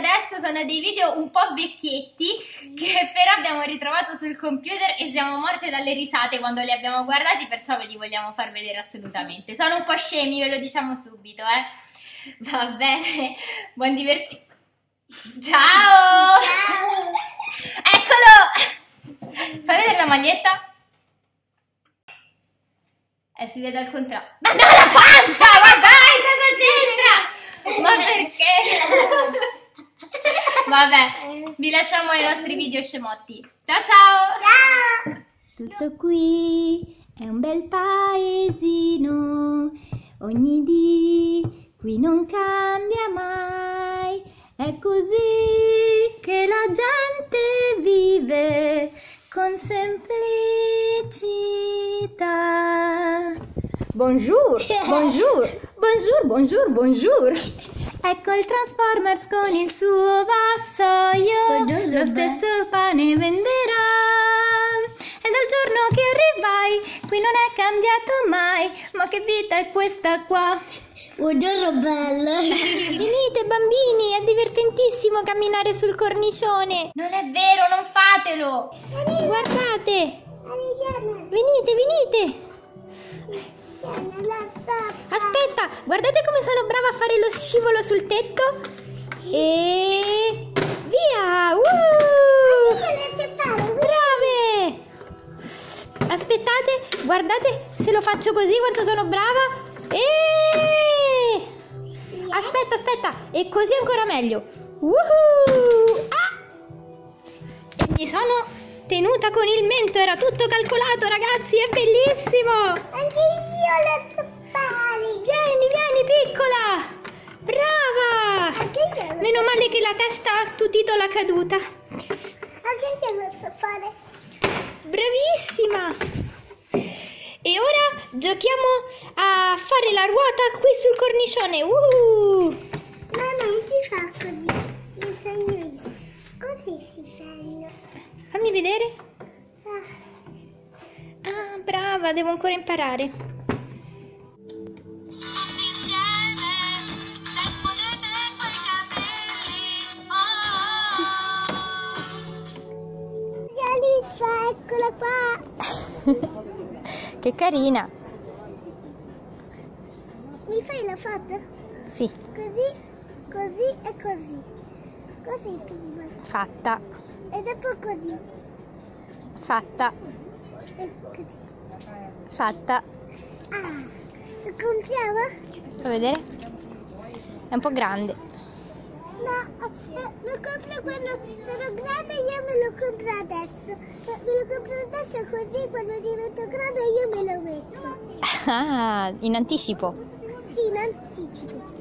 adesso sono dei video un po' vecchietti che però abbiamo ritrovato sul computer e siamo morte dalle risate quando li abbiamo guardati, perciò ve li vogliamo far vedere assolutamente. Sono un po' scemi, ve lo diciamo subito, eh? Va bene, buon divertimento. Ciao! Ciao! Eccolo! Fai vedere la maglietta? Si vede al contrario. Ma dai, la panza! Ma dai, cosa c'entra? Ma perché? Vabbè, vi lasciamo ai nostri video scemotti. Ciao ciao! Ciao! Tutto qui è un bel paesino, ogni dì qui non cambia mai. È così che la gente vive con semplicità. Bonjour, bonjour, bonjour, bonjour, bonjour. Ecco il Transformers con il suo vassoio, lo stesso pane venderà. E dal giorno che arrivai, qui non è cambiato mai. Ma che vita è questa qua? Buongiorno bella. Venite bambini, è divertentissimo camminare sul cornicione. Non è vero, non fatelo. Arriva. Guardate. Arriviamo. Venite, venite. Aspetta, guardate come sono brava a fare lo scivolo sul tetto. E via! Brave! Aspettate, guardate se lo faccio così quanto sono brava. E aspetta, e così ancora meglio. Ah! E mi sono tenuta con il mento, era tutto calcolato, ragazzi, è bellissimo! Anche io lo so fare! Vieni, piccola! Brava! Anche io lo Meno male che la testa ha attutito la caduta. Anche io lo so fare! Bravissima! E ora giochiamo a fare la ruota qui sul cornicione. No, non si fa così, lo segno io. Così si segna. Fammi vedere. Ah, brava, devo ancora imparare. Alyssa, eccola qua. Che carina. Mi fai la foto? Sì. Così e così. Così prima. Fatta. E dopo così. Fatta. E così. Fatta. Ah, lo compriamo? Fa vedere? È un po' grande. No, lo compro quando sono grande, io me lo compro adesso. Me lo compro adesso così, quando divento grande io me lo metto. Ah, in anticipo? Sì, in anticipo.